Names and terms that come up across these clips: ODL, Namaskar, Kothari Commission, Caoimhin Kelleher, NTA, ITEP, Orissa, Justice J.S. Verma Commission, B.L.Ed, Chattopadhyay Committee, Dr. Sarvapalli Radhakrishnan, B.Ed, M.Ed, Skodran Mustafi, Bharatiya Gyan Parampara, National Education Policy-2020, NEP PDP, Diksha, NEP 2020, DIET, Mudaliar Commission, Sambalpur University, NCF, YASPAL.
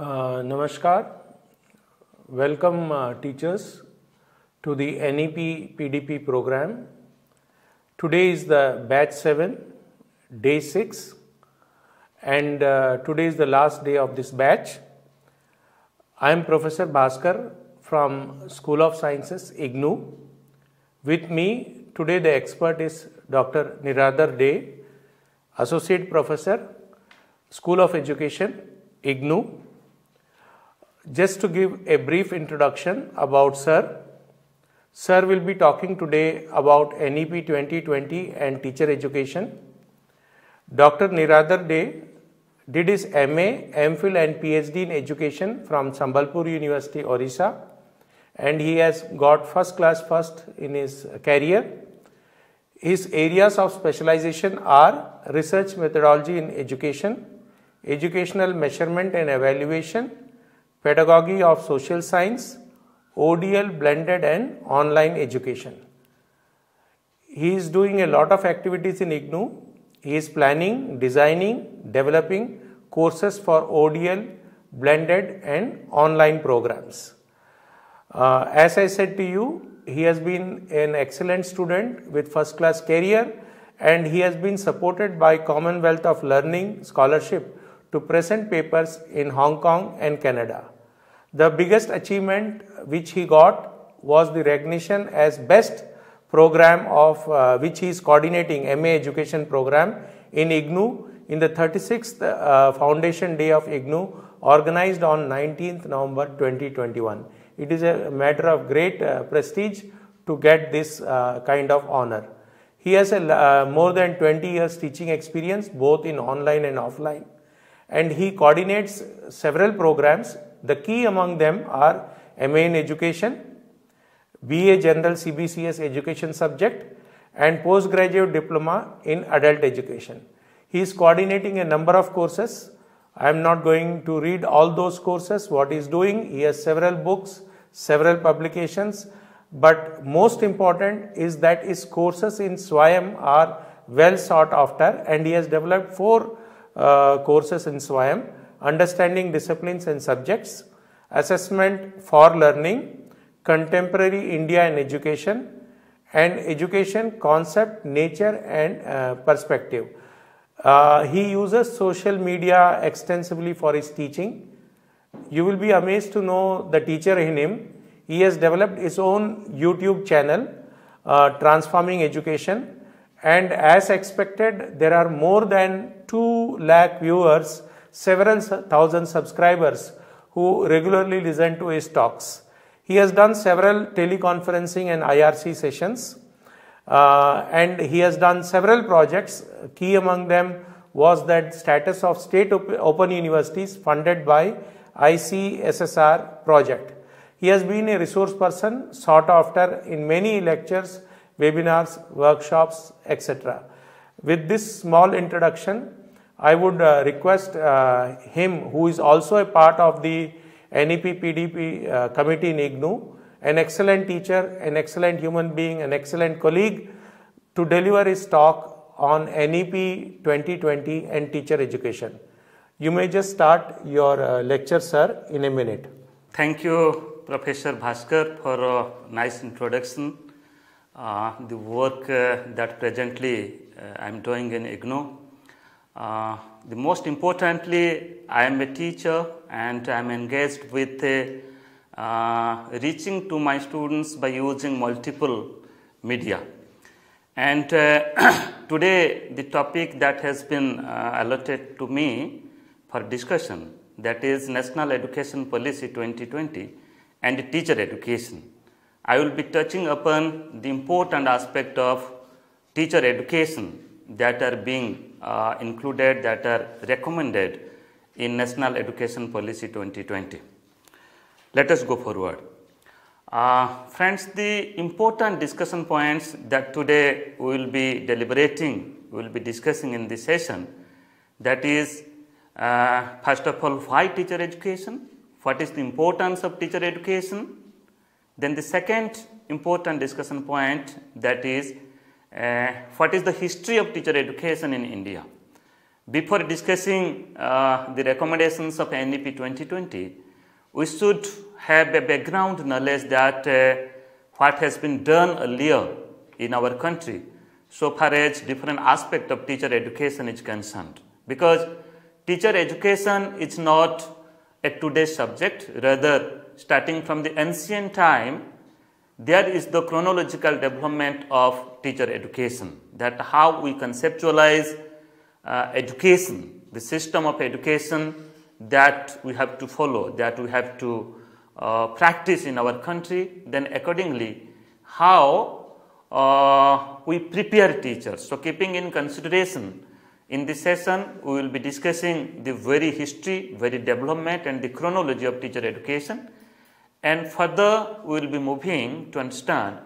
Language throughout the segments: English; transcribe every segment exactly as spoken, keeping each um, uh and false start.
Uh, Namaskar. Welcome uh, teachers to the N E P P D P program. Today is the batch seven, day six, and uh, today is the last day of this batch. I am Professor Baskar from School of Sciences, IGNOU. With me today the expert is Doctor Niradhar Dey, Associate Professor, School of Education, IGNOU. Just to give a brief introduction about Sir, Sir will be talking today about N E P twenty twenty and teacher education. Doctor Niradhar Dey did his M A, M Phil and P H D in education from Sambalpur University, Orissa, and he has got first class first in his career. His areas of specialization are research methodology in education, educational measurement and evaluation, pedagogy of social science, O D L blended and online education. He is doing a lot of activities in IGNOU. He is planning, designing, developing courses for O D L blended and online programs. Uh, as I said to you, he has been an excellent student with first class career, and he has been supported by Commonwealth of Learning scholarship to present papers in Hong Kong and Canada. The biggest achievement which he got was the recognition as best program of uh, which he is coordinating, M A education program in IGNOU, in the thirty-sixth uh, foundation day of IGNOU, organized on nineteenth November twenty twenty-one. It is a matter of great uh, prestige to get this uh, kind of honor. He has a, uh, more than twenty years teaching experience both in online and offline, and he coordinates several programs. The key among them are M A in education, B A general C B C S education subject, and postgraduate diploma in adult education. He is coordinating a number of courses. I am not going to read all those courses, what he is doing. He has several books, several publications, but most important is that his courses in Swayam are well sought after, and he has developed four Uh, courses in Swayam: understanding disciplines and subjects, assessment for learning, contemporary India and education, and education concept, nature and uh, perspective. Uh, he uses social media extensively for his teaching. You will be amazed to know the teacher in him. He has developed his own YouTube channel, uh, Transforming Education. And as expected, there are more than two lakh viewers, several thousand subscribers who regularly listen to his talks. He has done several teleconferencing and I R C sessions, uh, and he has done several projects. Key among them was that status of state op open universities funded by I C S S R project. He has been a resource person sought after in many lectures, webinars, workshops, et cetera. With this small introduction, I would uh, request uh, him, who is also a part of the N E P P D P uh, committee in IGNOU, an excellent teacher, an excellent human being, an excellent colleague, to deliver his talk on N E P twenty twenty and teacher education. You may just start your uh, lecture, Sir, in a minute. Thank you, Professor Bhaskar, for a nice introduction. Uh, the work uh, that presently uh, I am doing in IGNOU. Uh, the most importantly, I am a teacher and I am engaged with uh, uh, reaching to my students by using multiple media. And uh, today the topic that has been uh, allotted to me for discussion, that is National Education Policy twenty twenty and teacher education. I will be touching upon the important aspect of teacher education that are being uh, included, that are recommended in National Education Policy twenty twenty. Let us go forward. Uh, friends, the important discussion points that today we will be deliberating, we will be discussing in this session, that is, uh, first of all, why teacher education? What is the importance of teacher education? Then the second important discussion point, that is uh, what is the history of teacher education in India? before discussing uh, the recommendations of N E P twenty twenty, we should have a background knowledge that uh, what has been done earlier in our country so far as different aspect of teacher education is concerned, because teacher education is not a today's subject. Rather, starting from the ancient time, there is the chronological development of teacher education, that how we conceptualize uh, education, the system of education that we have to follow, that we have to uh, practice in our country, then accordingly how uh, we prepare teachers. So keeping in consideration, in this session we will be discussing the very history, very development and the chronology of teacher education. And further, we will be moving to understand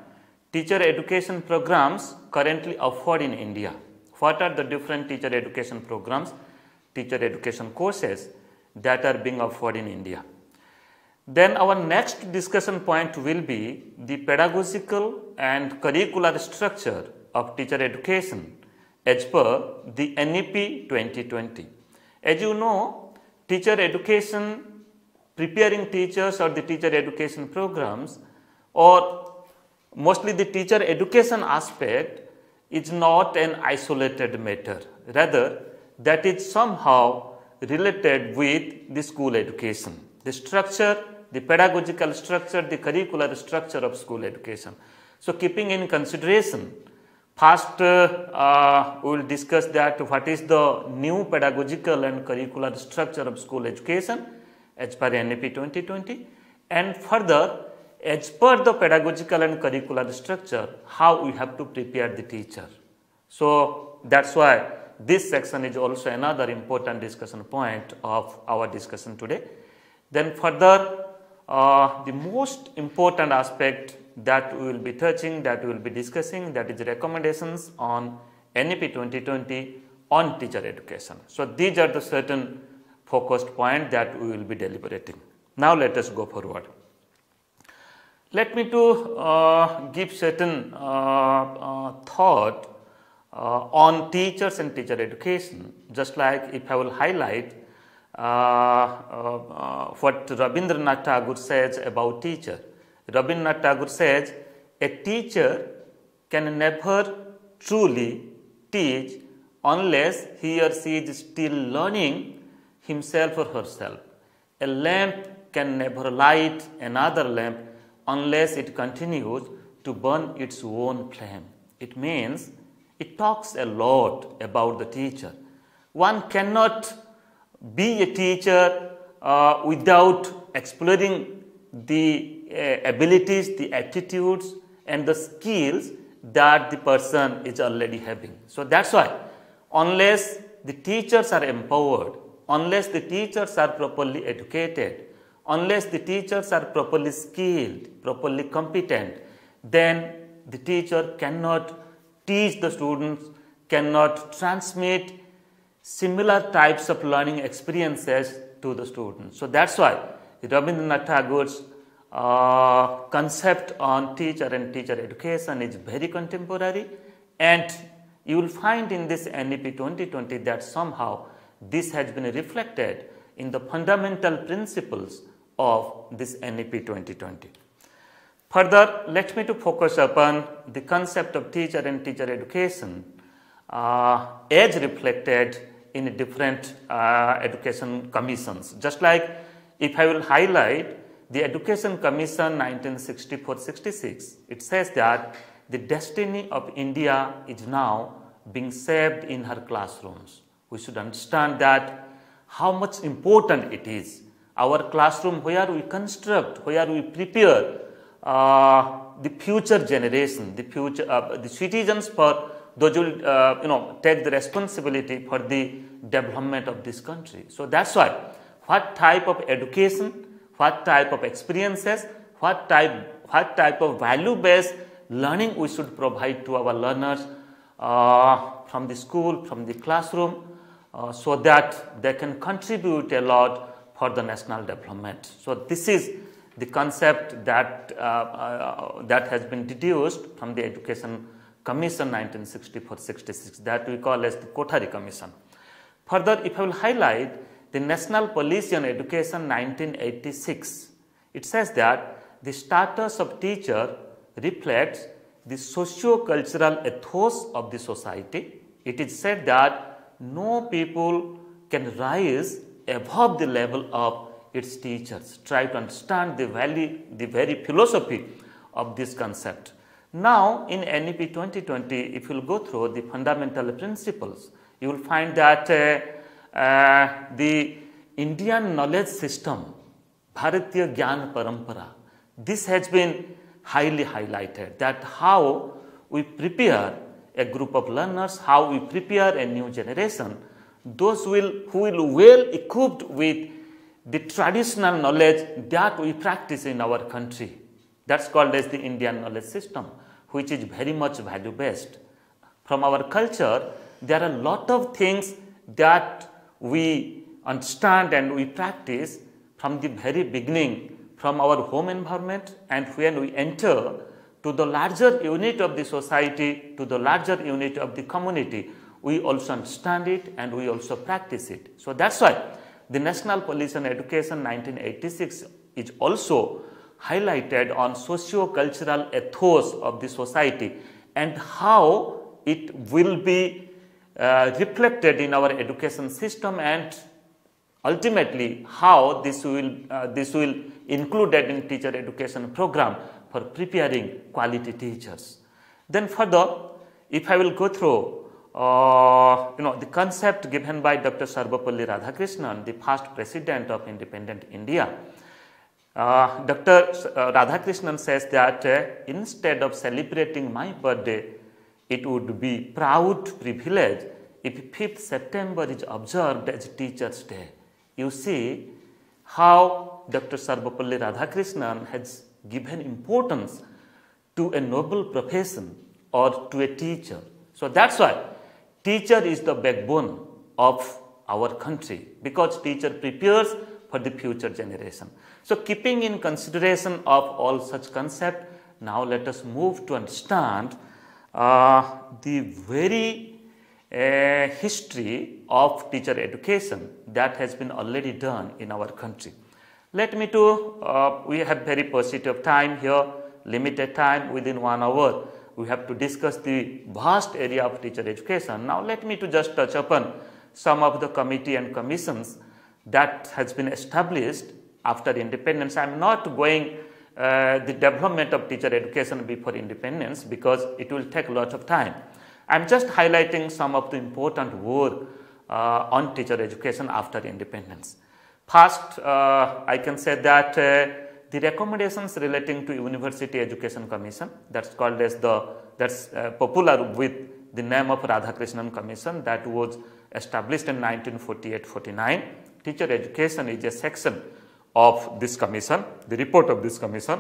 teacher education programs currently offered in India. What are the different teacher education programs, teacher education courses that are being offered in India? Then our next discussion point will be the pedagogical and curricular structure of teacher education as per the N E P twenty twenty. As you know, teacher education, preparing teachers or the teacher education programs, or mostly the teacher education aspect, is not an isolated matter. Rather, that is somehow related with the school education, the structure, the pedagogical structure, the curricular structure of school education. So keeping in consideration, first uh, uh, we will discuss that what is the new pedagogical and curricular structure of school education as per N E P twenty twenty, and further as per the pedagogical and curricular structure, how we have to prepare the teacher. So that's why this section is also another important discussion point of our discussion today. Then further, uh, the most important aspect that we will be touching, that we will be discussing, that is recommendations on N E P twenty twenty on teacher education. So these are the certain focused point that we will be deliberating. Now let us go forward. Let me to uh, give certain uh, uh, thought uh, on teachers and teacher education, just like if I will highlight uh, uh, uh, what Rabindranath Tagore says about teacher. Rabindranath Tagore says, a teacher can never truly teach unless he or she is still learning himself or herself. A lamp can never light another lamp unless it continues to burn its own flame. It means it talks a lot about the teacher. One cannot be a teacher uh, without exploring the uh, abilities, the aptitudes and the skills that the person is already having. So that's why unless the teachers are empowered, unless the teachers are properly educated, unless the teachers are properly skilled, properly competent, then the teacher cannot teach the students, cannot transmit similar types of learning experiences to the students. So that's why Rabindranath Tagore's uh, concept on teacher and teacher education is very contemporary, and you will find in this N E P twenty twenty that somehow this has been reflected in the fundamental principles of this N E P twenty twenty. Further, let me to focus upon the concept of teacher and teacher education uh, as reflected in different uh, education commissions. Just like if I will highlight the Education Commission nineteen sixty-four sixty-six, it says that the destiny of India is now being shaped in her classrooms. We should understand that how much important it is, our classroom where we construct, where we prepare uh, the future generation, the future uh, the citizens, for those who will uh, you know take the responsibility for the development of this country. So that's why what type of education, what type of experiences, what type what type of value based learning we should provide to our learners uh, from the school, from the classroom, Uh, so that they can contribute a lot for the national development. So this is the concept that uh, uh, that has been deduced from the Education Commission nineteen sixty-four sixty-six, that we call as the Kothari Commission. Further, if I will highlight the National Policy on Education nineteen eighty-six, it says that the status of teacher reflects the socio-cultural ethos of the society. It is said that no people can rise above the level of its teachers. Try to understand the value, the very philosophy of this concept. Now, in N E P twenty twenty, if you will go through the fundamental principles, you will find that uh, uh, the Indian knowledge system, Bharatiya Gyan Parampara, this has been highly highlighted, that how we prepare a group of learners, how we prepare a new generation, those will, who will well equipped with the traditional knowledge that we practice in our country. That's called as the Indian knowledge system, which is very much value based. From our culture, there are a lot of things that we understand and we practice from the very beginning, from our home environment, and when we enter to the larger unit of the society, to the larger unit of the community, we also understand it and we also practice it. So that's why the National Policy on Education nineteen eighty-six is also highlighted on socio-cultural ethos of the society and how it will be uh, reflected in our education system, and ultimately how this will, uh, this will included in teacher education program for preparing quality teachers. Then further, if I will go through Uh, you know, the concept given by Doctor Sarvapalli Radhakrishnan, the first president of independent India. Uh, Doctor Radhakrishnan says that uh, instead of celebrating my birthday, it would be proud privilege if fifth September is observed as Teachers' Day. You see how Doctor Sarvapalli Radhakrishnan has given importance to a noble profession or to a teacher. So that's why teacher is the backbone of our country, because teacher prepares for the future generation. So keeping in consideration of all such concept, now let us move to understand uh, the very uh, history of teacher education that has been already done in our country. Let me do, uh, we have very positive time here, limited time within one hour. We have to discuss the vast area of teacher education. Now, let me to just touch upon some of the committee and commissions that has been established after independence. I am not going uh, the development of teacher education before independence, because it will take a lot of time. I am just highlighting some of the important work uh, on teacher education after independence. First, uh, I can say that uh, the recommendations relating to University Education Commission, that's called as the, that's uh, popular with the name of Radhakrishnan Commission, that was established in nineteen forty-eight forty-nine. Teacher education is a section of this commission, the report of this commission.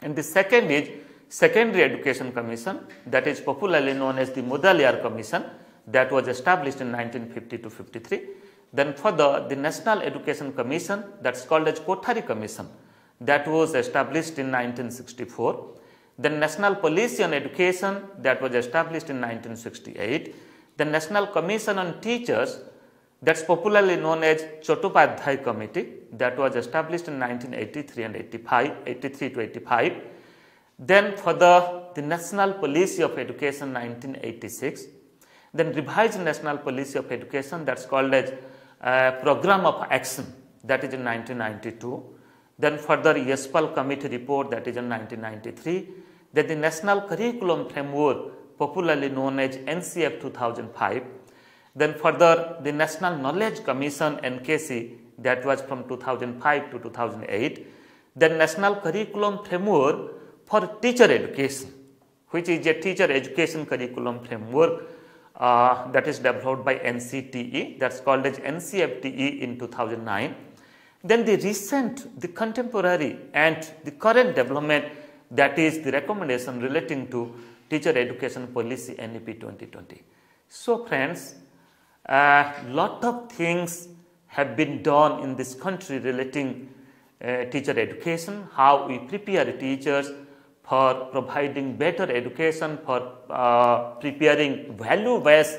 And the second is Secondary Education Commission, that is popularly known as the Mudaliar Commission, that was established in nineteen fifty to fifty-three. Then further, the National Education Commission, that's called as Kothari Commission, that was established in nineteen sixty-four. The National Policy on Education, that was established in nineteen sixty-eight. The National Commission on Teachers, that's popularly known as Chattopadhyay Committee, that was established in nineteen eighty-three and eighty-five, eighty-three to eighty-five. Then further, the National Policy of Education nineteen eighty-six. Then revised National Policy of Education, that's called as uh, Program of Action, that is in nineteen ninety-two. Then further, YASPAL Committee report, that is in nineteen ninety-three. Then the National Curriculum Framework, popularly known as N C F two thousand five. Then further, the National Knowledge Commission, N K C, that was from two thousand five to two thousand eight. Then National Curriculum Framework for Teacher Education, which is a teacher education curriculum framework uh, that is developed by N C T E, that's called as N C F T E in two thousand nine. Then the recent, the contemporary and the current development, that is the recommendation relating to teacher education policy N E P twenty twenty. So friends, a uh, lot of things have been done in this country relating uh, teacher education, how we prepare teachers for providing better education, for uh, preparing value-based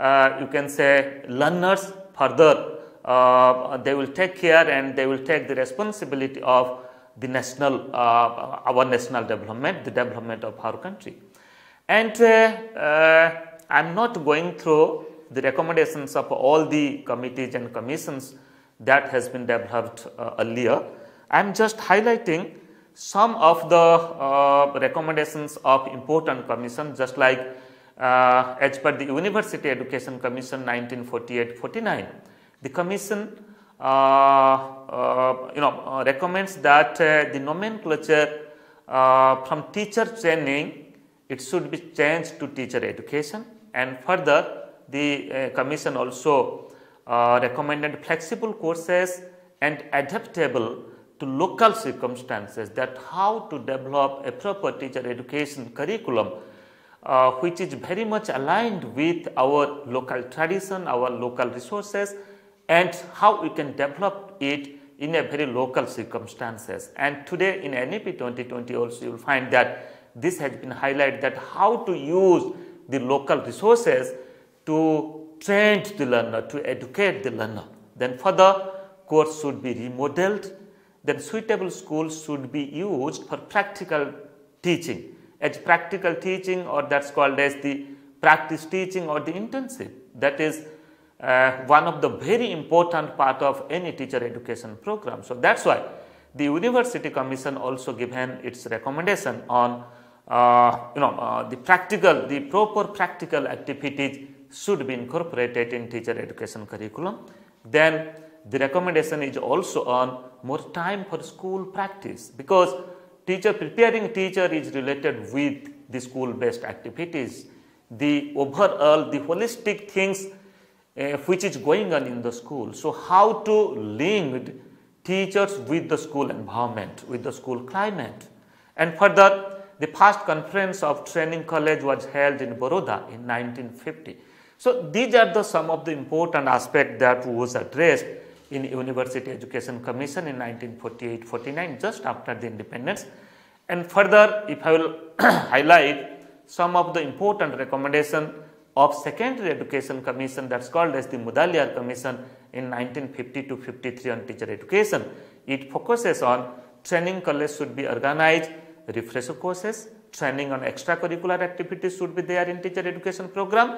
uh, you can say learners further, uh, they will take care and they will take the responsibility of the national, uh, our national development, the development of our country. And uh, uh, I am not going through the recommendations of all the committees and commissions that has been developed uh, earlier. I am just highlighting some of the uh, recommendations of important commissions, just like uh, as per the University Education Commission nineteen forty-eight forty-nine, the commission uh, uh, you know uh, recommends that uh, the nomenclature uh, from teacher training, it should be changed to teacher education. And further, the uh, commission also uh, recommended flexible courses and adaptable to local circumstances, that how to develop a proper teacher education curriculum uh, which is very much aligned with our local tradition, our local resources, and how we can develop it in a very local circumstances. And today in N E P twenty twenty also you will find that this has been highlighted, that how to use the local resources to train the learner, to educate the learner. Then further, course should be remodeled. Then suitable schools should be used for practical teaching, as practical teaching, or that's called as the practice teaching or the internship. That is uh, one of the very important part of any teacher education program. So that's why the University Commission also given its recommendation on uh, you know uh, the practical, the proper practical activities should be incorporated in teacher education curriculum. Then the recommendation is also on more time for school practice, because teacher preparing teacher is related with the school based activities, the overall, the holistic things uh, which is going on in the school. So how to link teachers with the school environment, with the school climate. And further, the first conference of training college was held in Baroda in nineteen fifty. So these are the some of the important aspects that was addressed in University Education Commission in nineteen forty-eight forty-nine, just after the independence. And further, if I will highlight some of the important recommendation of Secondary Education Commission, that's called as the Mudaliar Commission in nineteen fifty to fifty-three on teacher education. It focuses on training college should be organized, refresher courses, training on extracurricular activities should be there in teacher education program,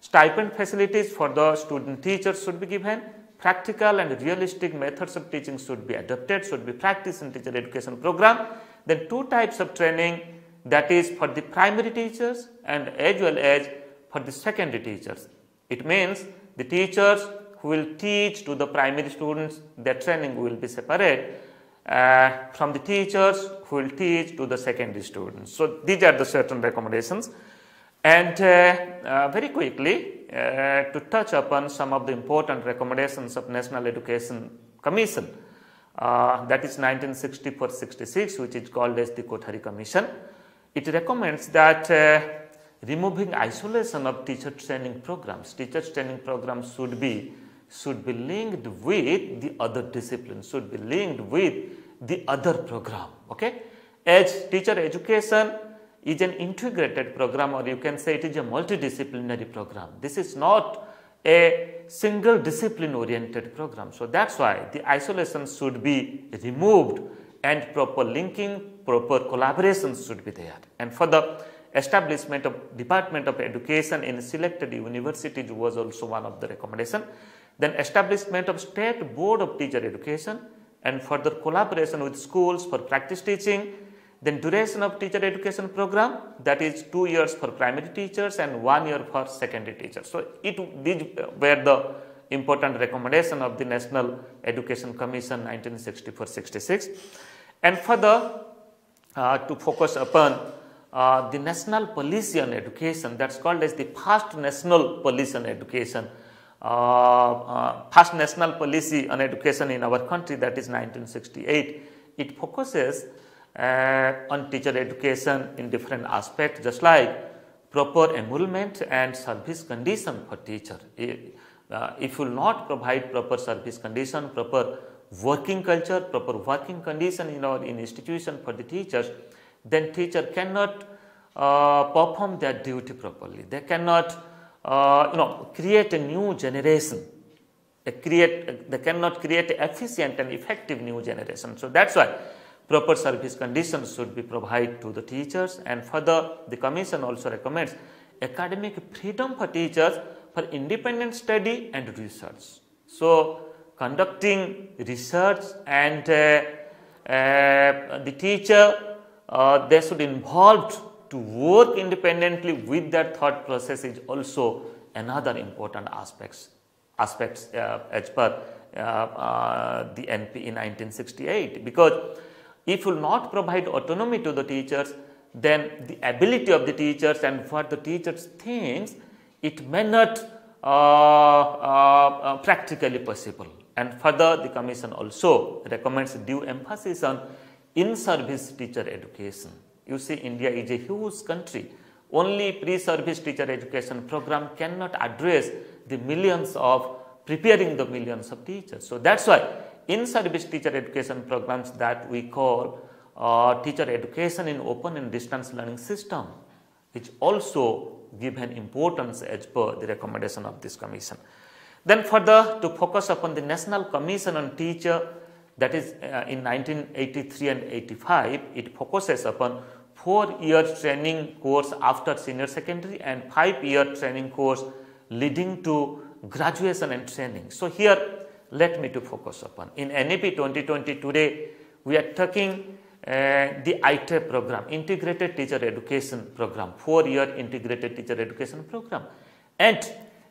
stipend facilities for the student teachers should be given, practical and realistic methods of teaching should be adopted, should be practiced in teacher education program. Then two types of training, that is for the primary teachers and as well as for the secondary teachers. It means the teachers who will teach to the primary students, their training will be separate uh, from the teachers who will teach to the secondary students. So these are the certain recommendations. And uh, uh, very quickly uh, to touch upon some of the important recommendations of National Education Commission, uh, that is nineteen sixty-four sixty-six, which is called as the Kothari Commission. It recommends that uh, removing isolation of teacher training programs, teacher training programs should be should be linked with the other disciplines, should be linked with the other program. Okay, as teacher education is an integrated program, or you can say it is a multidisciplinary program. This is not a single discipline oriented program. So that's why the isolation should be removed and proper linking, proper collaborations should be there. And further, establishment of Department of Education in selected universities was also one of the recommendation. Then establishment of State Board of Teacher Education, and further collaboration with schools for practice teaching. Then duration of teacher education program, that is two years for primary teachers and one year for secondary teachers. So it, these were the important recommendation of the National Education Commission nineteen sixty-four sixty-six. And further uh, to focus upon uh, the national policy on education, that's called as the first national policy on education, uh, uh, first national policy on education in our country, that is nineteen sixty-eight. It focuses Uh, on teacher education in different aspects, just like proper emolument and service condition for teacher. Uh, if you will not provide proper service condition, proper working culture, proper working condition in our institution for the teachers, then teacher cannot uh, perform their duty properly. They cannot uh, you know, create a new generation. They, create, they cannot create efficient and effective new generation. So that's why proper service conditions should be provided to the teachers, and further the Commission also recommends academic freedom for teachers for independent study and research. So conducting research, and uh, uh, the teacher, uh, they should involved to work independently with that thought process is also another important aspects. aspects uh, as per uh, uh, the N P in nineteen sixty-eight, because if you will not provide autonomy to the teachers, then the ability of the teachers and what the teachers thinks, it may not uh, uh, practically possible. And further the Commission also recommends due emphasis on in-service teacher education. You see, India is a huge country. Only pre-service teacher education program cannot address the millions of preparing the millions of teachers. So that's why in-service teacher education programs that we call uh, teacher education in open and distance learning system, which also given importance as per the recommendation of this Commission. Then further to focus upon the National Commission on Teacher, that is uh, in nineteen eighty-three and eighty-five, it focuses upon four year training course after senior secondary and five year training course leading to graduation and training. So here let me to focus upon. In N E P twenty twenty today we are talking uh, the I T E P program, Integrated Teacher Education Program, four year Integrated Teacher Education Program. And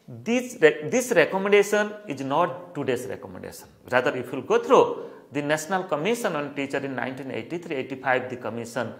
this, re this recommendation is not today's recommendation. Rather, if you will go through the National Commission on Teacher in nineteen eighty-three eighty-five, the Commission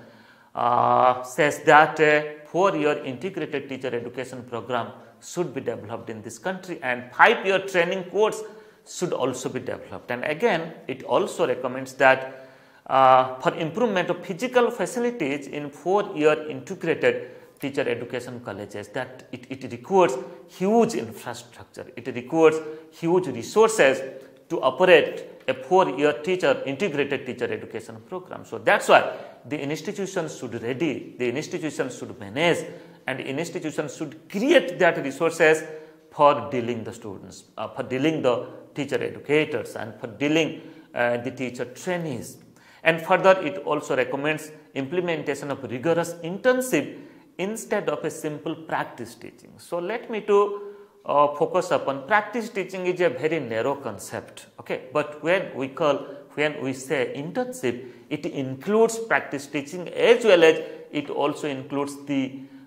uh, says that a four year Integrated Teacher Education Program should be developed in this country, and five year training course should also be developed. And again, it also recommends that uh, for improvement of physical facilities in four year integrated teacher education colleges, that it, it requires huge infrastructure, it requires huge resources to operate a four year teacher integrated teacher education program. So that's why the institutions should ready, the institutions should manage, and institutions should create that resources for dealing the students, uh, for dealing the teacher educators, and for dealing uh, the teacher trainees. And further it also recommends implementation of rigorous internship instead of a simple practice teaching. So let me to uh, focus upon practice teaching is a very narrow concept, okay, but when we call, when we say internship, it includes practice teaching as well as it also includes the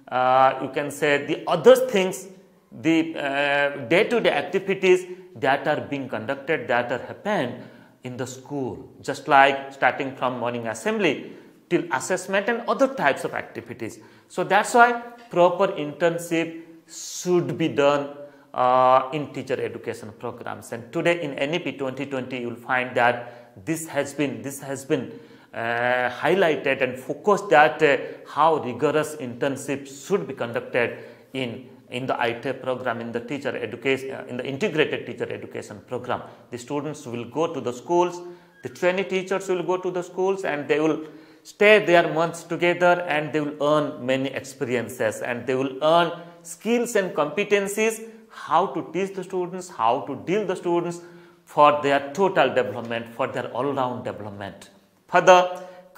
Uh, you can say the other things, the day-to-day uh, -day activities that are being conducted, that are happened in the school, just like starting from morning assembly till assessment and other types of activities. So that's why proper internship should be done uh, in teacher education programs. And today in N E P twenty twenty, you will find that this has been, this has been Uh, highlighted and focused that uh, how rigorous internships should be conducted in, in the I T E P program, in the teacher education, uh, in the integrated teacher education program. The students will go to the schools, the trainee teachers will go to the schools, and they will stay there months together, and they will earn many experiences, and they will earn skills and competencies, how to teach the students, how to deal the students for their total development, for their all-round development. Further,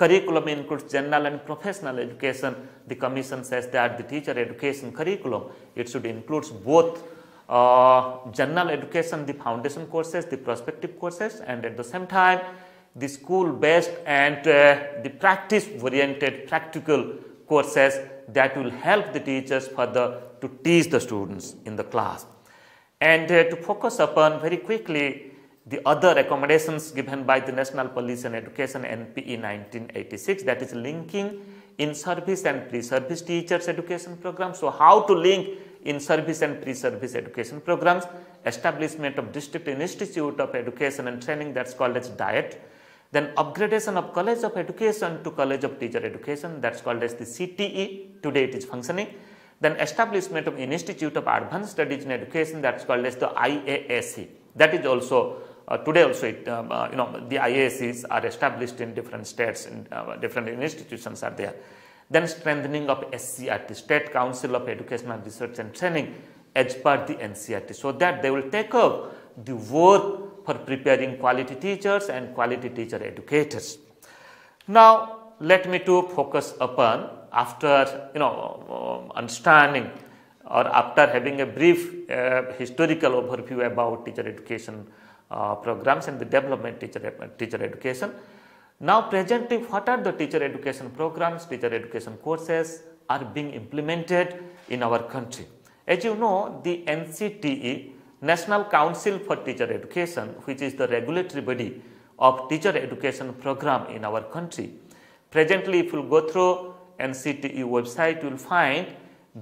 curriculum includes general and professional education. The Commission says that the teacher education curriculum, it should include both uh, general education, the foundation courses, the prospective courses, and at the same time the school-based and uh, the practice-oriented practical courses that will help the teachers further to teach the students in the class. And uh, to focus upon very quickly the other recommendations given by the National Policy on Education N P E nineteen eighty-six, that is linking in-service and pre-service teachers education programs. So how to link in-service and pre-service education programs, establishment of district institute of education and training, that's called as D I E T. Then upgradation of college of education to college of teacher education, that's called as the C T E, today it is functioning. Then establishment of institute of advanced studies in education, that's called as the I A S C, that is also Uh, today also, it, um, uh, you know, the I A S Cs are established in different states, and uh, different institutions are there. Then strengthening of S C R T, State Council of Educational Research and Training, as per the N C E R T, so that they will take up the work for preparing quality teachers and quality teacher educators. Now, let me to focus upon, after you know understanding or after having a brief uh, historical overview about teacher education uh, programs and the development teacher teacher education. Now, presently, what are the teacher education programs, teacher education courses are being implemented in our country? As you know, the N C T E, National Council for Teacher Education, which is the regulatory body of teacher education program in our country. Presently, if you go through N C T E website, you will find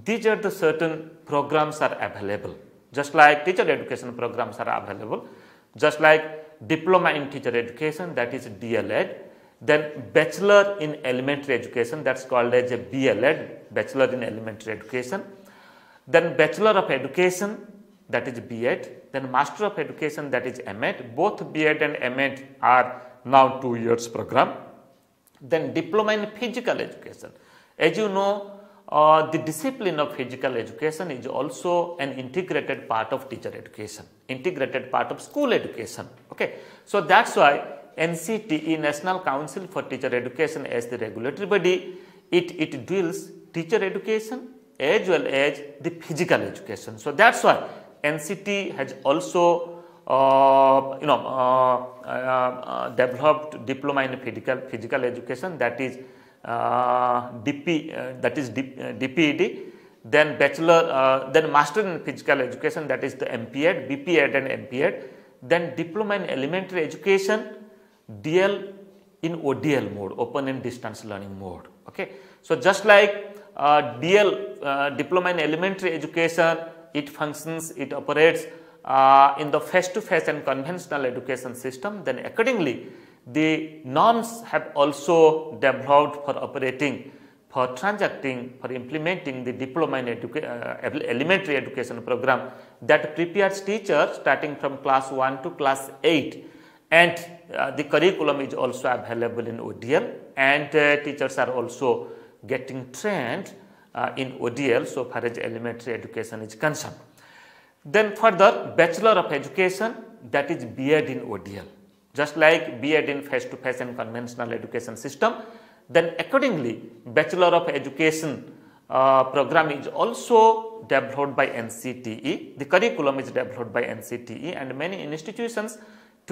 these are the certain programs are available. Just like teacher education programs are available, just like diploma in teacher education, that is D L Ed, then bachelor in elementary education, that's called as a B L Ed, bachelor in elementary education, then bachelor of education, that is B Ed, then master of education, that is M Ed. Both B Ed and M Ed are now two years program. Then diploma in physical education. As you know, uh, the discipline of physical education is also an integrated part of teacher education, integrated part of school education. Okay, so that's why N C T E, National Council for Teacher Education, as the regulatory body, it it deals teacher education as well as the physical education. So that's why N C T has also Uh, you know, uh, uh, uh, developed diploma in physical physical education, that is uh, D P, uh, that is D, uh, D P E D, then bachelor, uh, then master in physical education, that is the M P Ed, B P Ed and M P Ed, then diploma in elementary education, D L in O D L mode, open and distance learning mode. Okay, so just like uh, D L, uh, diploma in elementary education, it functions, it operates Uh, in the face-to-face and conventional education system, then accordingly the norms have also developed for operating, for transacting, for implementing the diploma in educa uh, elementary education program that prepares teachers starting from class one to class eight, and uh, the curriculum is also available in O D L, and uh, teachers are also getting trained uh, in O D L so far as elementary education is concerned. Then further, Bachelor of Education, that is B Ed in O D L, just like B Ed in face-to-face and conventional education system. Then accordingly, Bachelor of Education uh, program is also developed by N C T E. The curriculum is developed by N C T E, and many institutions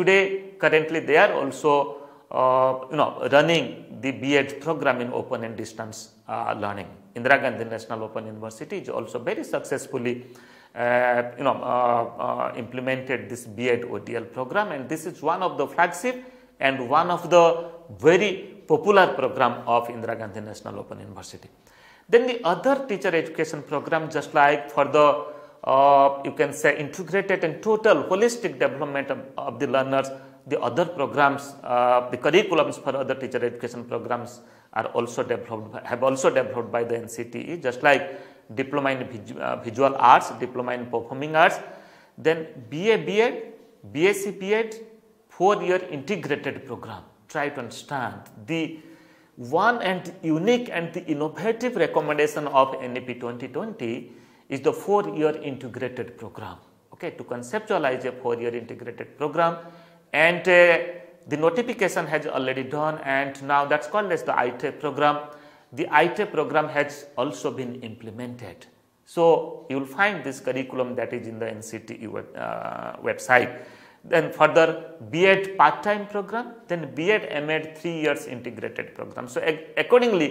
today, currently they are also uh, you know, running the B Ed program in open and distance uh, learning. Indira Gandhi National Open University is also very successfully Uh, you know, uh, uh, implemented this B Ed O D L program, and this is one of the flagship and one of the very popular program of Indira Gandhi National Open University. Then the other teacher education program, just like for the uh, you can say integrated and total holistic development of, of the learners, the other programs, uh, the curriculums for other teacher education programs are also developed by, have also developed by the N C T E, just like diploma in uh, visual arts, diploma in performing arts, then B A B Ed, B S C B Ed, four year integrated program. Try to understand the one and unique and the innovative recommendation of N E P twenty twenty is the four year integrated program. Okay, to conceptualize a four year integrated program, and uh, the notification has already done, and now that's called as the I T E P program. The I T E P program has also been implemented. So, you will find this curriculum that is in the N C T E web, uh, website. Then further, B Ed part-time program, then B Ed M Ed three years integrated program. So, accordingly,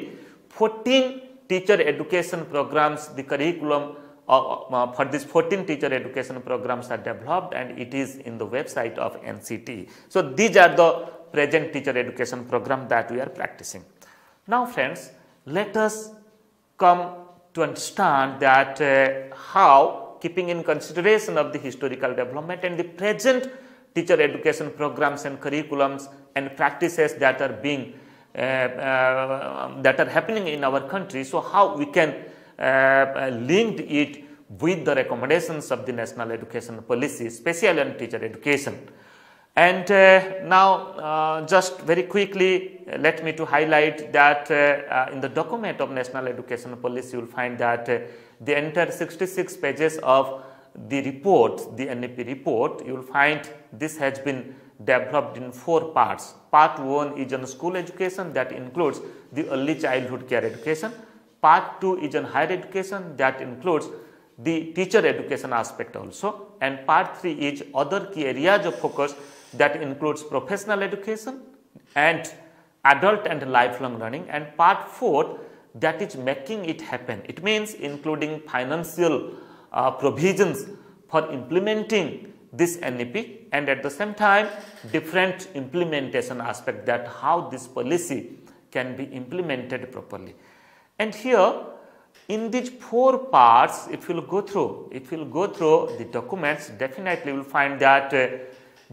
fourteen teacher education programs, the curriculum uh, uh, for these fourteen teacher education programs are developed, and it is in the website of N C T E. So, these are the present teacher education program that we are practicing. Now, friends, let us come to understand that uh, how, keeping in consideration of the historical development and the present teacher education programs and curriculums and practices that are being uh, uh, that are happening in our country, so how we can uh, link it with the recommendations of the National Education Policy, especially on teacher education. And uh, now, uh, just very quickly, uh, let me to highlight that uh, uh, in the document of National Education Policy, you will find that uh, the entire sixty-six pages of the report, the N E P report, you will find this has been developed in four parts. Part one is on school education, that includes the early childhood care education. Part two is on higher education, that includes the teacher education aspect also. And part three is other key areas of focus, that includes professional education and adult and lifelong learning. And part four, that is making it happen. It means including financial uh, provisions for implementing this N E P, and at the same time different implementation aspect, that how this policy can be implemented properly. And here in these four parts, if you will go through, if you will go through the documents, definitely you will find that uh,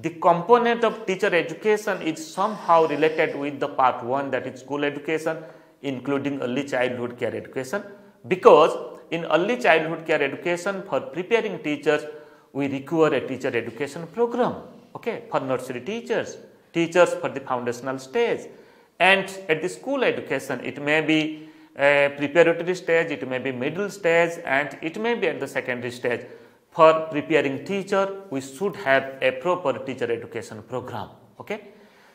the component of teacher education is somehow related with the part one, that is school education, including early childhood care education, because in early childhood care education, for preparing teachers, we require a teacher education program, okay, for nursery teachers, teachers for the foundational stage. And at the school education, it may be a preparatory stage, it may be middle stage, and it may be at the secondary stage. For preparing teacher, we should have a proper teacher education program, okay.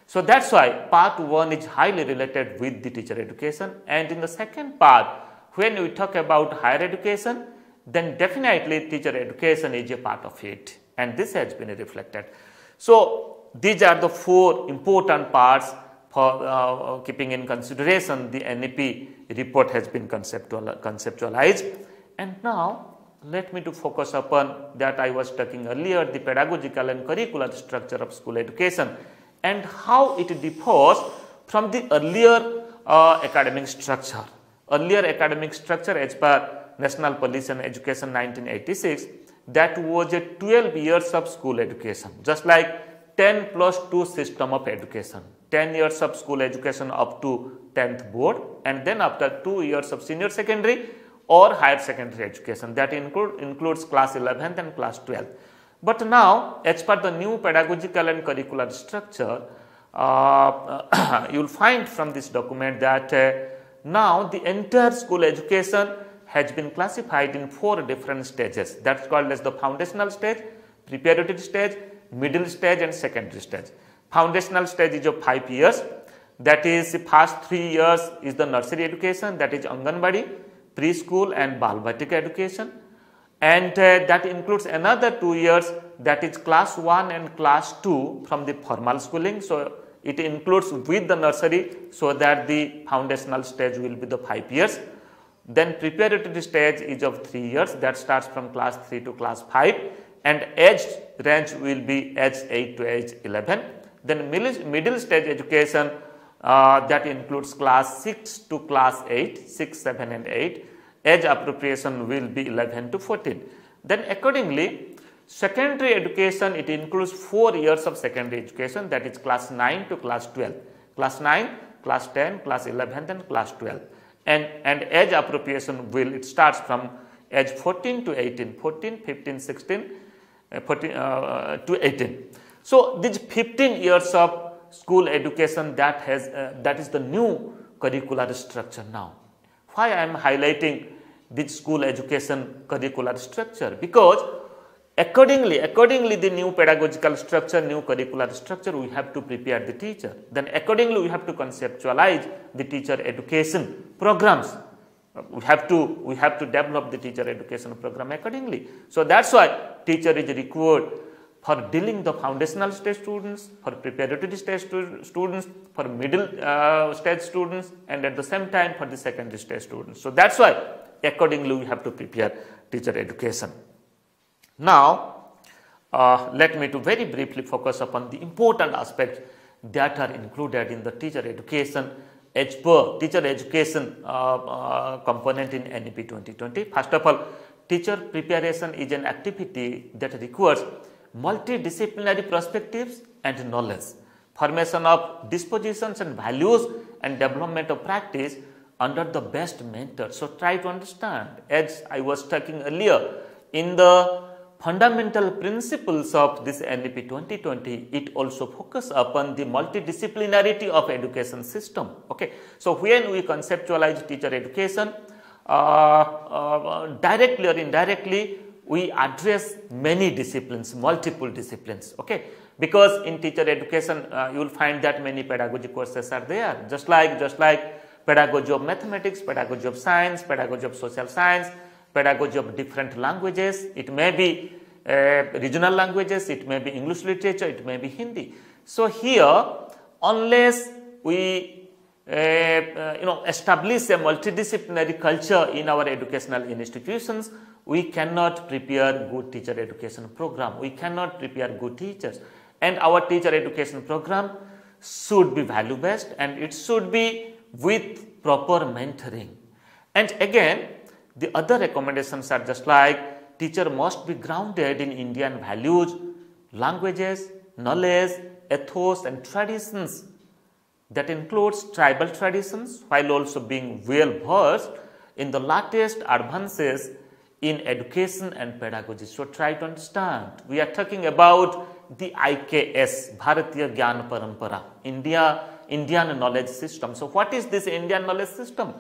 So that's why part one is highly related with the teacher education. And in the second part, when we talk about higher education, then definitely teacher education is a part of it, and this has been reflected. So these are the four important parts for uh, keeping in consideration the N E P report has been conceptual, conceptualized. And now let me to focus upon that I was talking earlier, the pedagogical and curricular structure of school education, and how it differs from the earlier uh, academic structure. Earlier academic structure, as per National Policy on Education nineteen eighty-six, that was a twelve years of school education, just like ten plus two system of education, ten years of school education up to tenth board, and then after two years of senior secondary or higher secondary education, that include, includes class eleventh and class twelfth. But now, as per the new pedagogical and curricular structure, uh, you will find from this document that uh, now the entire school education has been classified in four different stages. That is called as the foundational stage, preparatory stage, middle stage and secondary stage. Foundational stage is of five years, that is the first three years is the nursery education, that is Anganwadi, preschool and Balbatika education. And uh, that includes another two years, that is class one and class two from the formal schooling. So, it includes with the nursery, so that the foundational stage will be the five years. Then preparatory stage is of three years, that starts from class three to class five, and age range will be age eight to age eleven. Then middle stage education, uh, that includes class six to class eight, six, seven and eight. Age appropriation will be eleven to fourteen. Then accordingly, secondary education, it includes four years of secondary education, that is class nine to class twelve, class nine, class ten, class eleven and class twelve. And, and age appropriation will, it starts from age fourteen to eighteen, fourteen, fifteen, sixteen, uh, fourteen, uh, to eighteen. So these fifteen years of school education, that has, uh, that is the new curricular structure now. Why I am highlighting this school education curricular structure? Because accordingly, accordingly the new pedagogical structure, new curricular structure, we have to prepare the teacher. Then accordingly we have to conceptualize the teacher education programs. We have to, we have to develop the teacher education program accordingly. So that's why teacher is required for dealing the foundational stage students, for preparatory stage stu students, for middle uh, stage students, and at the same time for the secondary stage students. So that's why accordingly we have to prepare teacher education. Now, uh, let me to very briefly focus upon the important aspects that are included in the teacher education as per teacher education uh, uh, component in N E P twenty twenty. First of all, teacher preparation is an activity that requires multidisciplinary perspectives and knowledge, formation of dispositions and values, and development of practice under the best mentor. So try to understand, as I was talking earlier, in the fundamental principles of this N E P twenty twenty, it also focuses upon the multidisciplinarity of education system. Okay, so when we conceptualize teacher education, uh, uh, directly or indirectly, we address many disciplines, multiple disciplines, okay. Because in teacher education, uh, you will find that many pedagogy courses are there, just like, just like pedagogy of mathematics, pedagogy of science, pedagogy of social science, pedagogy of different languages, it may be uh, regional languages, it may be English literature, it may be Hindi. So here, unless we uh, uh, you know, establish a multidisciplinary culture in our educational institutions, we cannot prepare good teacher education program. We cannot prepare good teachers. And our teacher education program should be value based, and it should be with proper mentoring. And again, the other recommendations are just like teacher must be grounded in Indian values, languages, knowledge, ethos and traditions. That includes tribal traditions, while also being well versed in the latest advances in education and pedagogy. So try to understand, we are talking about the I K S, Bharatiya Gyan Parampara, India, Indian knowledge system. So what is this Indian knowledge system?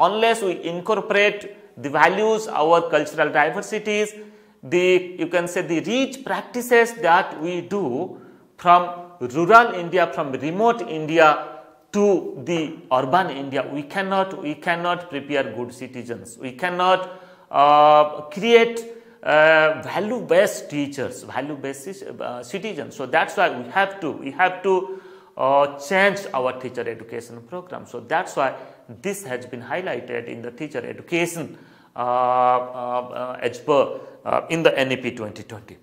Unless we incorporate the values, our cultural diversities, the, you can say the rich practices that we do from rural India, from remote India to the urban India, we cannot, we cannot prepare good citizens. We cannot Uh, create uh, value-based teachers, value-based uh, citizens. So that's why we have to we have to uh, change our teacher education program. So that's why this has been highlighted in the teacher education uh, uh, uh, per, uh, in the N E P twenty twenty.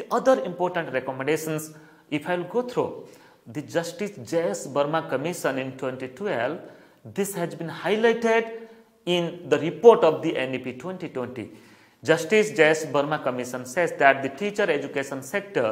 The other important recommendations, if I will go through, the Justice J S Verma Commission in twenty twelve, this has been highlighted in the report of the N E P twenty twenty. Justice J S Verma Commission says that the teacher education sector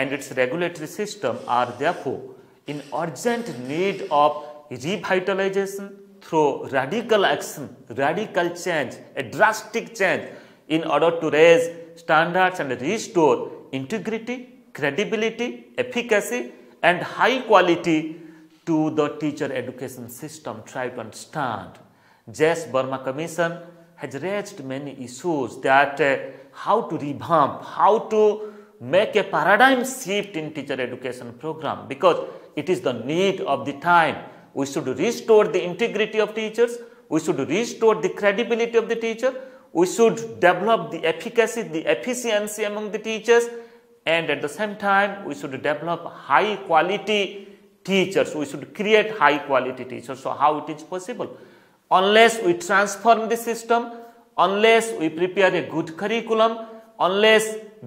and its regulatory system are therefore in urgent need of revitalization through radical action, radical change, a drastic change in order to raise standards and restore integrity, credibility, efficacy and high quality to the teacher education system. Try to understand. J S Verma Commission has raised many issues that uh, how to revamp, how to make a paradigm shift in teacher education program, because it is the need of the time. We should restore the integrity of teachers, we should restore the credibility of the teacher, we should develop the efficacy, the efficiency among the teachers, and at the same time we should develop high quality teachers, we should create high quality teachers. So how it is possible? Unless we transform the system, unless we prepare a good curriculum, unless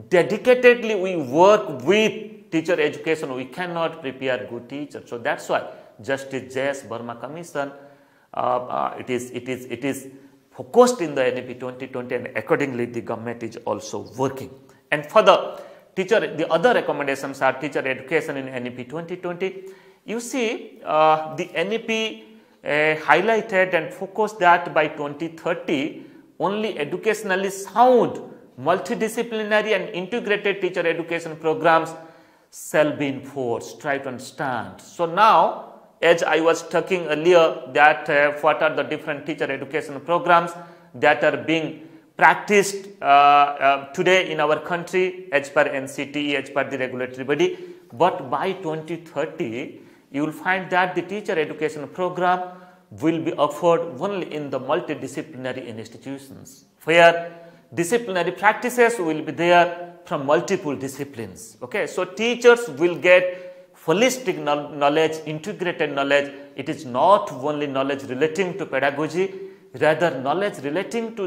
dedicatedly we work with teacher education, we cannot prepare good teachers. So that's why Justice J S Verma Commission, uh, uh, it is it is it is focused in the N E P twenty twenty, and accordingly the government is also working. And further, teacher the other recommendations are teacher education in N E P twenty twenty. You see, uh, the N E P Uh, highlighted and focused that by twenty thirty, only educationally sound, multidisciplinary and integrated teacher education programs shall be enforced. Try to understand. So now, as I was talking earlier, that uh, what are the different teacher education programs that are being practiced uh, uh, today in our country as per N C T E, as per the regulatory body, but by twenty thirty, you will find that the teacher education program will be offered only in the multidisciplinary institutions, where disciplinary practices will be there from multiple disciplines. Okay, so teachers will get holistic knowledge, integrated knowledge. It is not only knowledge relating to pedagogy, rather knowledge relating to,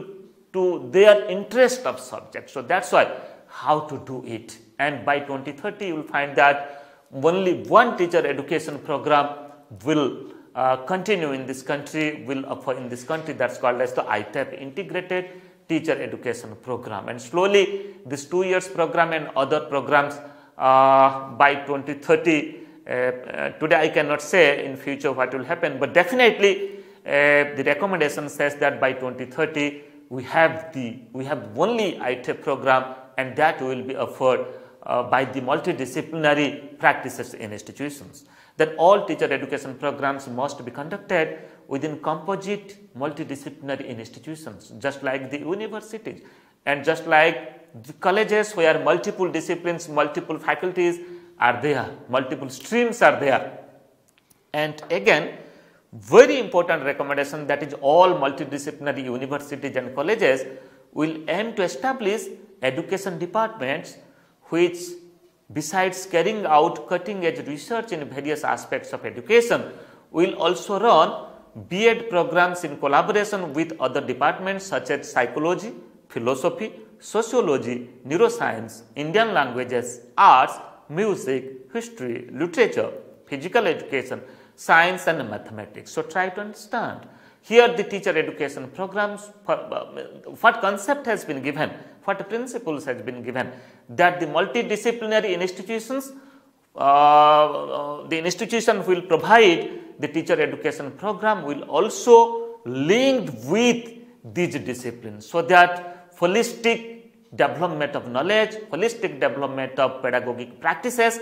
to their interest of subject. So that's why how to do it. And by twenty thirty, you will find that only one teacher education program will uh, continue in this country, will offer in this country, that's called as the I T E P, Integrated Teacher Education Program. And slowly this two years program and other programs uh, by twenty thirty, uh, uh, today I cannot say in future what will happen, but definitely uh, the recommendation says that by twenty thirty we have the, we have only I T E P program, and that will be offered Uh, uh, by the multidisciplinary practices in institutions, that all teacher education programs must be conducted within composite multidisciplinary institutions, just like the universities and just like the colleges, where multiple disciplines, multiple faculties are there, multiple streams are there. And again, very important recommendation, that is, all multidisciplinary universities and colleges will aim to establish education departments which, besides carrying out cutting edge research in various aspects of education, will also run B.Ed programs in collaboration with other departments such as psychology, philosophy, sociology, neuroscience, Indian languages, arts, music, history, literature, physical education, science and mathematics. So, try to understand here the teacher education programs, what concept has been given, what principles has been given, that the multidisciplinary institutions, uh, uh, the institution will provide the teacher education program will also linked with these disciplines, so that holistic development of knowledge, holistic development of pedagogic practices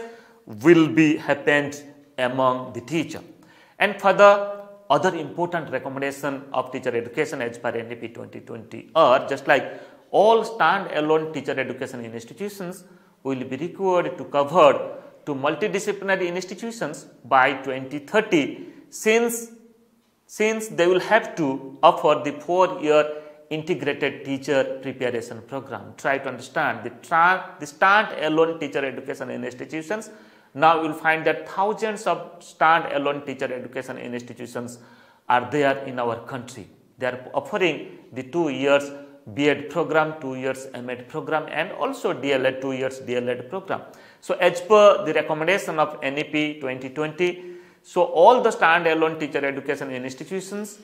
will be happened among the teacher. And further, other important recommendation of teacher education as per N E P twenty twenty are, just like all stand-alone teacher education institutions will be required to cover to multidisciplinary institutions by twenty thirty, since, since they will have to offer the four-year integrated teacher preparation program. Try to understand the, the stand-alone teacher education institutions. Now, you will find that thousands of stand-alone teacher education institutions are there in our country. They are offering the two years B.Ed program, two years M.Ed program, and also D L Ed, two years D L Ed program. So, as per the recommendation of N E P twenty twenty, so all the stand-alone teacher education institutions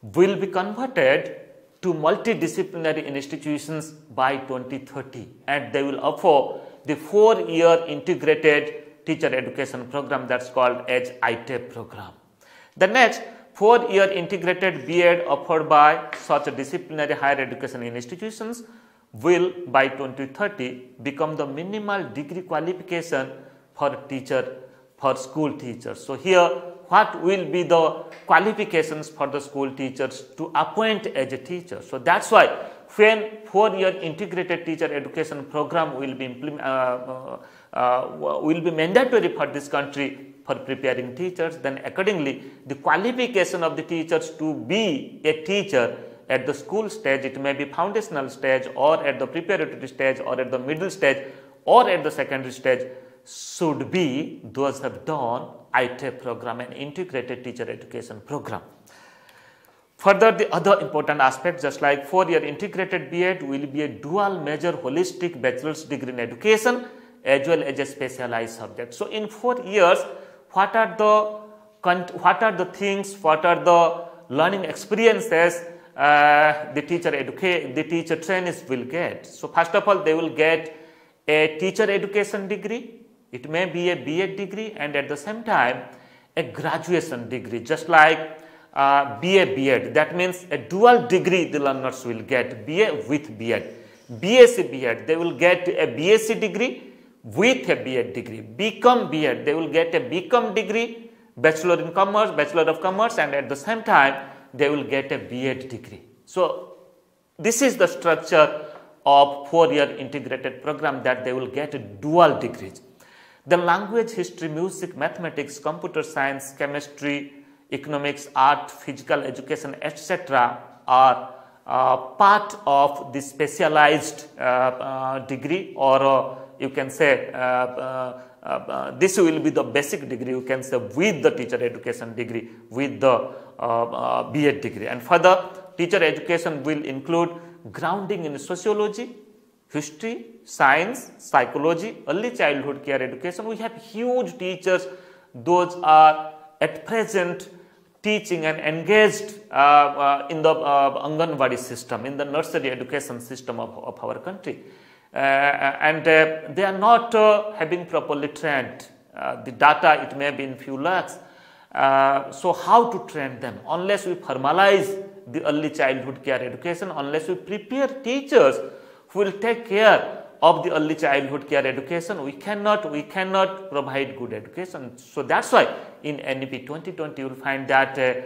will be converted to multidisciplinary institutions by twenty thirty, and they will offer the four-year integrated teacher education program, that's called as I T E P program. The next, four-year integrated B.Ed offered by such disciplinary higher education institutions will by twenty thirty become the minimal degree qualification for teacher, for school teachers. So, here what will be the qualifications for the school teachers to appoint as a teacher? So, that's why when four-year integrated teacher education program will be implemented, uh, Uh, will be mandatory for this country for preparing teachers, then accordingly the qualification of the teachers to be a teacher at the school stage, it may be foundational stage or at the preparatory stage or at the middle stage or at the secondary stage, should be those have done I T E P program and integrated teacher education program. Further, the other important aspect, just like four-year integrated B.Ed will be a dual major holistic bachelor's degree in education as well as a specialized subject. So, in four years, what are the what are the things, what are the learning experiences uh, the teacher educate the teacher trainees will get? So, first of all, they will get a teacher education degree. It may be a B.Ed degree, and at the same time, a graduation degree, just like uh, B A B.Ed. That means a dual degree the learners will get, B A with B.Ed, B.Sc B.Ed. They will get a B.Sc degree with a B.Ed degree. B.Com B.Ed, they will get a B.Com degree, Bachelor in Commerce, Bachelor of Commerce, and at the same time they will get a B.Ed degree. So, this is the structure of four-year integrated program, that they will get dual degrees. The language, history, music, mathematics, computer science, chemistry, economics, art, physical education, et cetera are uh, part of the specialized uh, uh, degree, or uh, you can say uh, uh, uh, uh, this will be the basic degree, you can say, with the teacher education degree, with the uh, uh, B.Ed degree. And further, teacher education will include grounding in sociology, history, science, psychology, early childhood care education. We have huge teachers, those are at present teaching and engaged uh, uh, in the uh, Anganwadi system, in the nursery education system of, of our country. Uh, and uh, they are not uh, having properly trained. Uh, the data, it may be in few lakhs. Uh, so, how to train them? Unless we formalize the early childhood care education, unless we prepare teachers who will take care of the early childhood care education, we cannot, we cannot provide good education. So that's why in N E P twenty twenty you will find that uh,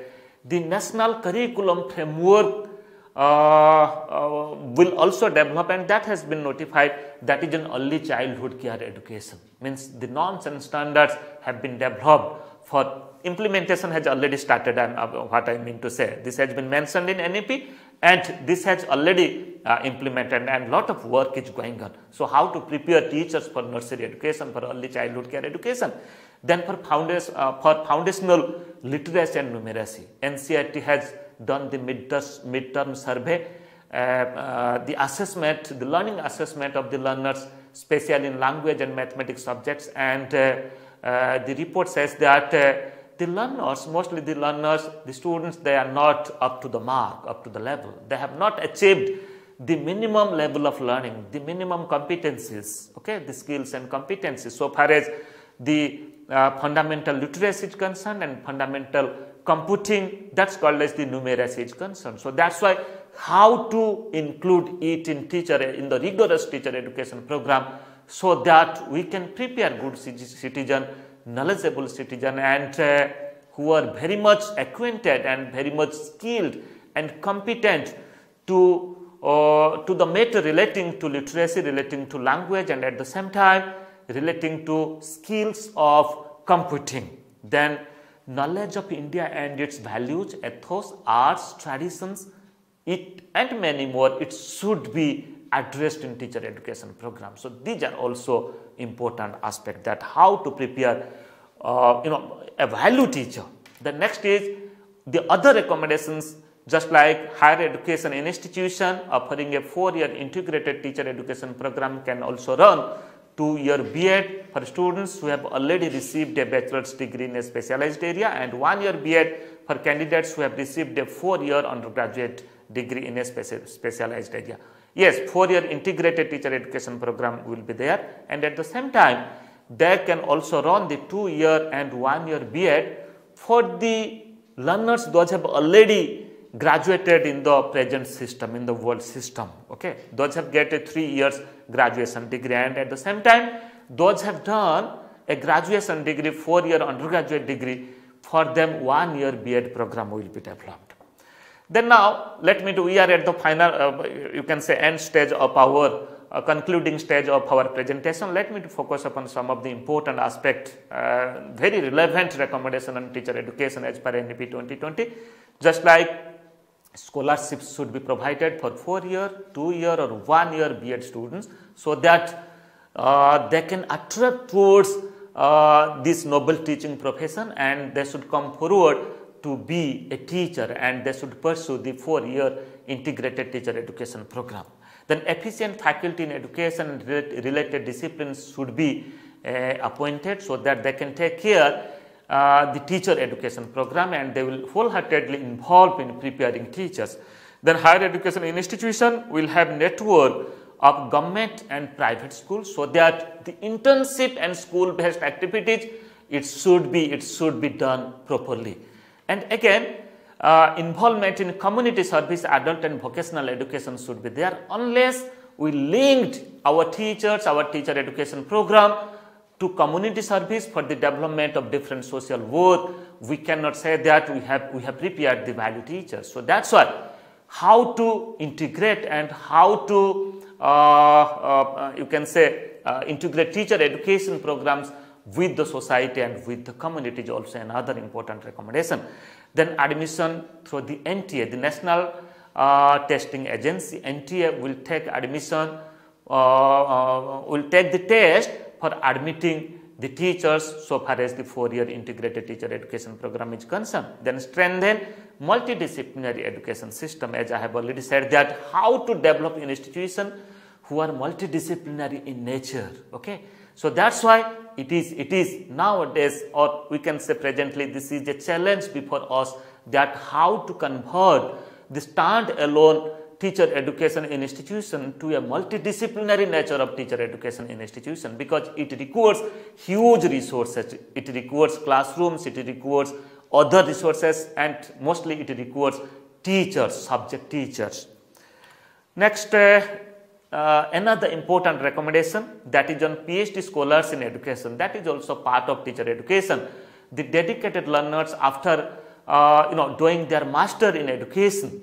the national curriculum framework uh, uh, will also develop, and that has been notified, that is an early childhood care education. Means the norms and standards have been developed for implementation has already started. I'm, uh, what I mean to say, this has been mentioned in N E P and this has already uh, implemented, and lot of work is going on. So how to prepare teachers for nursery education, for early childhood care education, then for, founders, uh, for foundational literacy and numeracy. N C E R T has done the mid-term survey, uh, uh, the assessment, the learning assessment of the learners, especially in language and mathematics subjects, and uh, uh, the report says that uh, the learners, mostly the learners, the students, they are not up to the mark, up to the level. They have not achieved the minimum level of learning, the minimum competencies, okay, the skills and competencies, so far as the uh, fundamental literacy is concerned and fundamental computing, that's called as the numeracy is concerned. So that's why how to include it in teacher, in the rigorous teacher education program, so that we can prepare good citizen, knowledgeable citizen, and uh, who are very much acquainted and very much skilled and competent to uh, to the matter relating to literacy, relating to language, and at the same time relating to skills of computing. Then knowledge of India and its values, ethos, arts, traditions, it and many more, it should be addressed in teacher education program. So these are also important aspect, that how to prepare uh, you know, a value teacher. The next is the other recommendations, just like higher education institution offering a four-year integrated teacher education program can also run two-year B.Ed for students who have already received a bachelor's degree in a specialized area, and one-year B.Ed for candidates who have received a four-year undergraduate degree in a specialized area. Yes, four-year integrated teacher education program will be there, and at the same time they can also run the two-year and one-year B.Ed for the learners those have already graduated in the present system, in the world system. Okay, those have get a three years graduation degree, and at the same time those have done a graduation degree, four-year undergraduate degree, for them one-year B.Ed program will be developed. Then now let me do, we are at the final, uh, you can say end stage of our, uh, concluding stage of our presentation. Let me focus upon some of the important aspect, uh, very relevant recommendation on teacher education as per N E P twenty twenty. Just like scholarships should be provided for four-year, two-year or one-year B.Ed students, so that uh, they can attract towards uh, this noble teaching profession, and they should come forward to be a teacher, and they should pursue the four-year integrated teacher education program. Then efficient faculty in education and related disciplines should be uh, appointed, so that they can take care uh, the teacher education program, and they will wholeheartedly involve in preparing teachers. Then higher education institution will have network of government and private schools, so that the internship and school-based activities, it should be, it should be done properly. And again, uh, involvement in community service, adult and vocational education should be there, unless we linked our teachers, our teacher education program to community service for the development of different social work. We cannot say that we have, we have prepared the value teachers. So that's why how to integrate and how to, uh, uh, you can say, uh, integrate teacher education programs with the society and with the community is also another important recommendation. Then admission through the N T A, the National uh, Testing Agency, N T A will take admission, uh, uh, will take the test for admitting the teachers so far as the four-year integrated teacher education program is concerned. Then strengthen multidisciplinary education system, as I have already said, that how to develop an institution who are multidisciplinary in nature. Okay, so that's why it is, it is nowadays, or we can say presently, this is a challenge before us, that how to convert the stand-alone teacher education institution to a multidisciplinary nature of teacher education institution, because it requires huge resources, it requires classrooms, it requires other resources, and mostly it requires teachers, subject teachers. Next, uh, Uh, another important recommendation, that is on PhD scholars in education, that is also part of teacher education. The dedicated learners after uh, you know doing their master in education,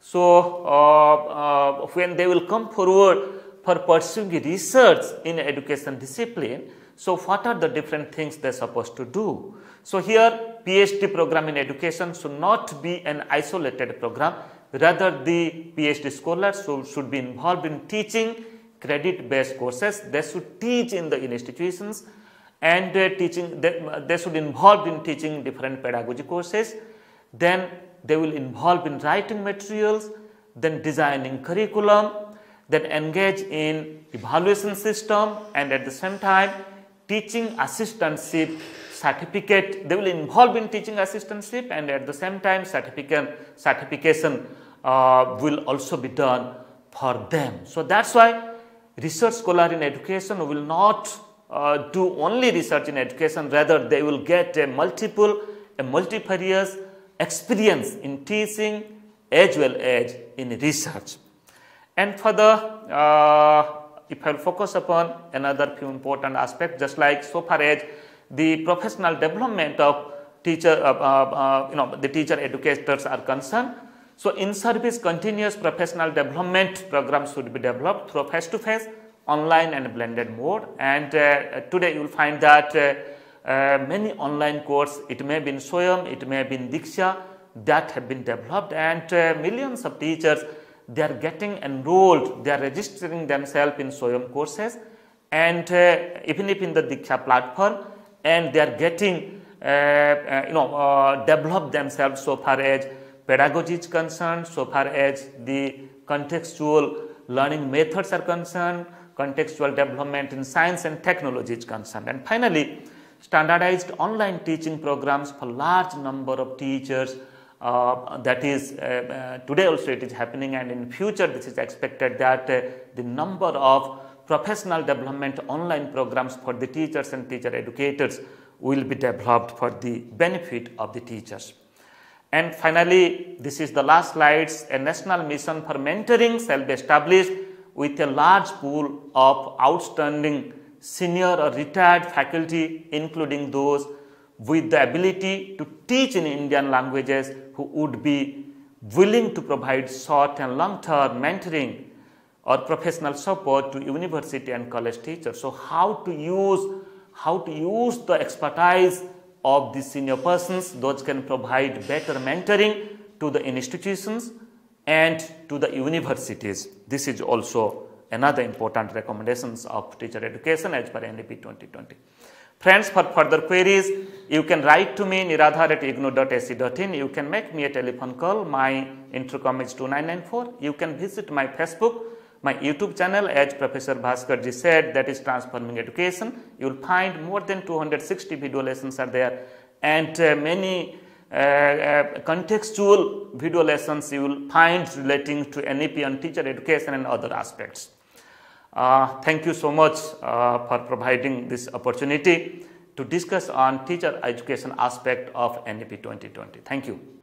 so uh, uh, when they will come forward for pursuing research in education discipline, so what are the different things they are supposed to do? So here PhD program in education should not be an isolated program. Rather, the PhD scholars should, should be involved in teaching credit based courses. They should teach in the institutions and uh, teaching, they, they should involved in teaching different pedagogy courses. Then they will involve in writing materials, then designing curriculum, then engage in evaluation system, and at the same time teaching assistantship certificate, they will involve in teaching assistantship, and at the same time certificate certification uh, will also be done for them. So that's why research scholar in education will not uh, do only research in education, rather they will get a multiple, a multifarious experience in teaching as well as in research. And further, uh, if I will focus upon another few important aspects, just like so far as the professional development of teacher, uh, uh, uh, you know, the teacher educators are concerned. So, in service, continuous professional development programs should be developed through face to face, online, and blended mode. And uh, today you will find that uh, uh, many online courses, it may be in Swayam, it may be in Diksha, that have been developed, and uh, millions of teachers, they are getting enrolled, they are registering themselves in Swayam courses, and uh, even if in the Diksha platform. And they are getting, uh, uh, you know, uh, develop themselves so far as pedagogy is concerned, so far as the contextual learning methods are concerned, contextual development in science and technology is concerned. And finally, standardized online teaching programs for large number of teachers, uh, that is, uh, uh, today also it is happening, and in future this is expected that uh, the number of professional development online programs for the teachers and teacher educators will be developed for the benefit of the teachers. And finally, this is the last slides, a national mission for mentoring shall be established with a large pool of outstanding senior or retired faculty, including those with the ability to teach in Indian languages, who would be willing to provide short and long term mentoring or professional support to university and college teachers. So how to use how to use the expertise of the senior persons, those can provide better mentoring to the institutions and to the universities. This is also another important recommendations of teacher education as per N E P twenty twenty. Friends, for further queries, you can write to me niradhar at ignou dot a c dot in. You can make me a telephone call. My intercom is two nine nine four. You can visit my Facebook, my YouTube channel, as Professor Baskar ji said, that is Transforming Education. You will find more than two hundred sixty video lessons are there, and uh, many uh, uh, contextual video lessons you will find relating to N E P on teacher education and other aspects. Uh, thank you so much uh, for providing this opportunity to discuss on teacher education aspect of N E P twenty twenty. Thank you.